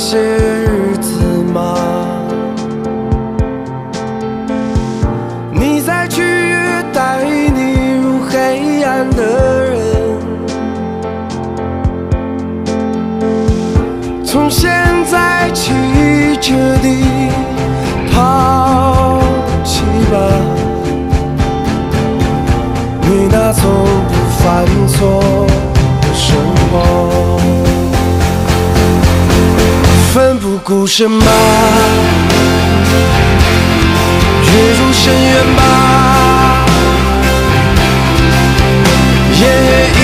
些日子吗？你在去约带你入黑暗的人，从现在起决定抛弃吧。你那从不犯错的生活。 奋不顾身吧，跃入深渊吧。Yeah, yeah,